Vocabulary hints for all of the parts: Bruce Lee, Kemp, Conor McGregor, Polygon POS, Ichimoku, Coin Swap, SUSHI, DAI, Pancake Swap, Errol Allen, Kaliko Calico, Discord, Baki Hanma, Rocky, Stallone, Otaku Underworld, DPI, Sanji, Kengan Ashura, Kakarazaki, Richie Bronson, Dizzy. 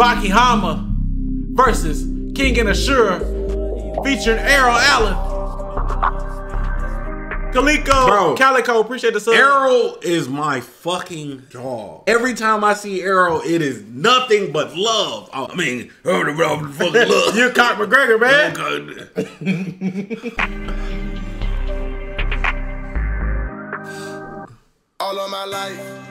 Baki Hanma versus Kengan Ashura featuring Errol Allen. Kaliko Calico, appreciate the sub. Errol is my fucking dog. Every time I see Errol, it is nothing but love. I mean, fucking love. You're Conor McGregor, man. All of my life,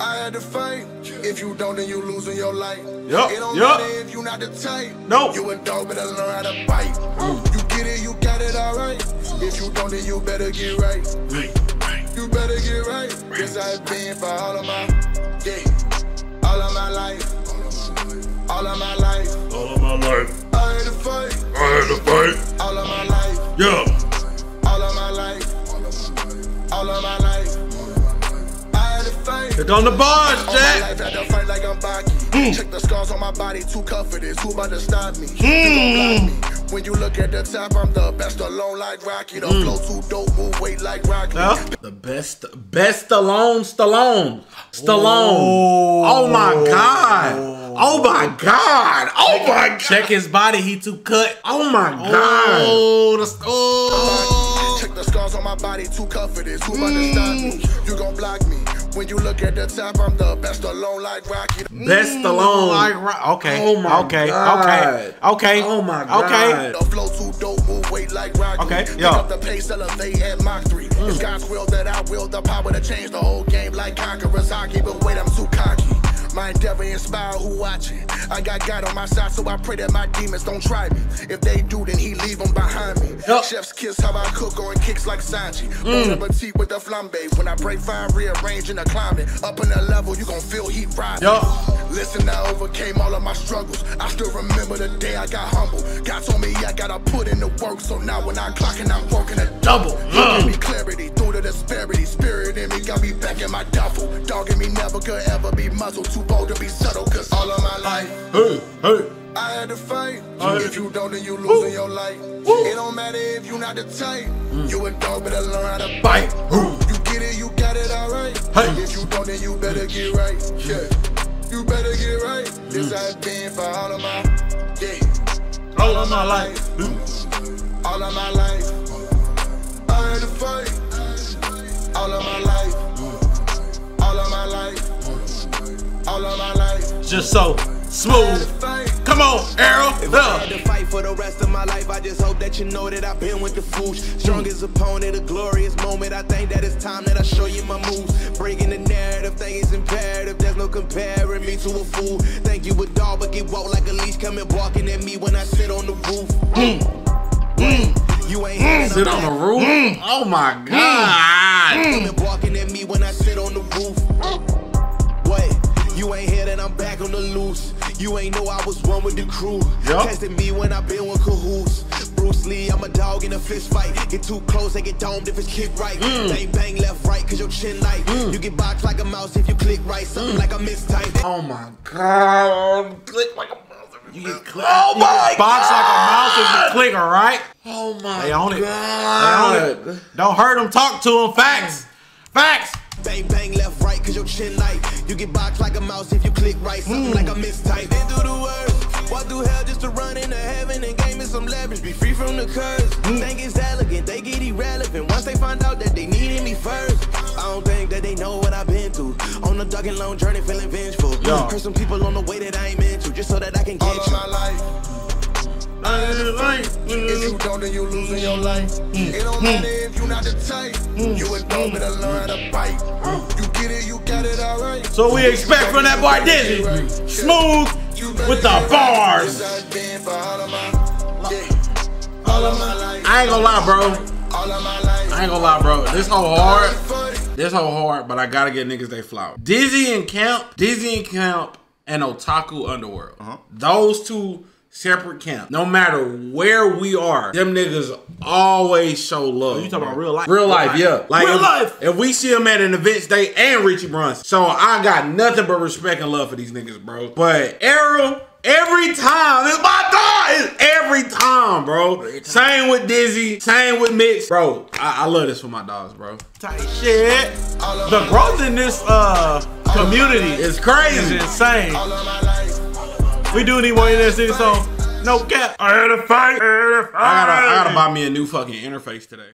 I had to fight. If you don't, then you losing your life. Yep. It don't matter if you not the type. No. You a dog, but I learn how to bite. You get it, you got it all right. If you don't, then you better get right. You better get right. Cause I've been for all of my all of my life. All of my life. All of my life. I had to fight. I had to fight. All of my life. Yeah. All of my life. All of my life. It's on the bars, Jack. I don't fight like I'm Baki. Check the scars on my body, too comforted. Who about to stop me? When you look at the top, I'm the best Stallone like Rocky. The flow too dope, move weight like Rocky. The best Stallone. Oh my God. Oh my God. Oh my God. Check his body, he too cut. Oh my God. Check the scars on my body, too comforted. Who about to stop me? You gon' block me. When you look at the top, I'm the best Stallone like Rocky. Best Stallone like Rocky. Okay. Oh my God. Okay. Oh my God. The flow too dope, move weight like Rocky. Okay. Pick up the pace, elevate at Mach 3. It's God's will that I will, the power to change the whole game like Kakarazaki. But wait, I'm too cocky. My endeavor inspire who watching. I got God on my side, so I pray that my demons don't try me. If they do, then he leave them behind me. Chef's kiss how I cook on kicks like Sanji. Bon appetit with the flambe. When I break fire, rearranging the climate. Up in the level, you gon' feel heat riding. Listen, I overcame all of my struggles. I still remember the day I got humble. God told me I gotta put in the work, so now when I clock and I'm working a double. Give me clarity through the disparity. Spirit in me got me back in my duffel. Dog in me never could ever be muzzled. Too bold to be subtle, cause all of my life I had to fight. If you don't, then you losing your life. It don't matter if you not the type. You a dog, but I learn how to bite. You get it, you got it all right. If you don't, then you better get right. You better get right. This I've been for all of my all of my life. All of my life I had to fight. All of my life. All of my life. All of my life. Just so smooth. Come on, Errol. If I had to fight for the rest of my life, I just hope that you know that I've been with the fools. Strongest opponent, a glorious moment. I think that it's time that I show you my moves. Breaking the narrative, thing is imperative. There's no comparing me to a fool. Think you a dog, but get walked like a leash. Coming walking at me when I sit on the roof. You ain't sit on the roof? Oh my God. Coming walking at me when I sit on the roof. You ain't here that I'm back on the loose. You ain't know I was one with the crew. Testing me when I been with cahoots. Bruce Lee, I'm a dog in a fist fight. Get too close, they get domed if it's kicked right. Bang, bang, left, right, cause your chin light. You get boxed like a mouse if you click right. Something like a mistype. Oh my God. Click like a mouse if you click. Oh my God. Box like a mouse if you click, all right? Oh my God. They own it. Don't hurt them, talk to them. Facts. Facts. Bang, bang, left, right, cause your chin light. You get boxed like a mouse if you click right. Something like a mistype. Been through the worst. Walk through hell just to run into heaven. And game is some leverage. Be free from the curse. Think it's elegant, they get irrelevant. Once they find out that they needed me first. I don't think that they know what I've been through. On a dark and long journey feeling vengeful. Curse some people on the way that I ain't meant to. Just so that I can get all you. All my life. If you don't, then you losing your life. It don't matter if you not the type. You a dog, but I learn how to bite. You get it, you got it all right. So we expect from that boy Dizzy, smooth with the bars. I ain't gonna lie, bro. I ain't gonna lie, bro. This whole hard. This whole hard, but I gotta get niggas they flower. Dizzy and Kemp and Otaku Underworld. Those two separate camp. No matter where we are, them niggas always show love. You talking about real life? Real life, yeah. Like real life. If we see them at an event, they and Richie Bronson. So I got nothing but respect and love for these niggas, bro. But Errol, every time, it's my dog. It's every time, bro. Every time. Same with Dizzy. Same with Mix, bro. I love this for my dogs, bro. Tight shit. The growth in this community is crazy. It's insane. All of my life. We do need one NS City song. No cap. I had a fight. I gotta buy me a new fucking interface today.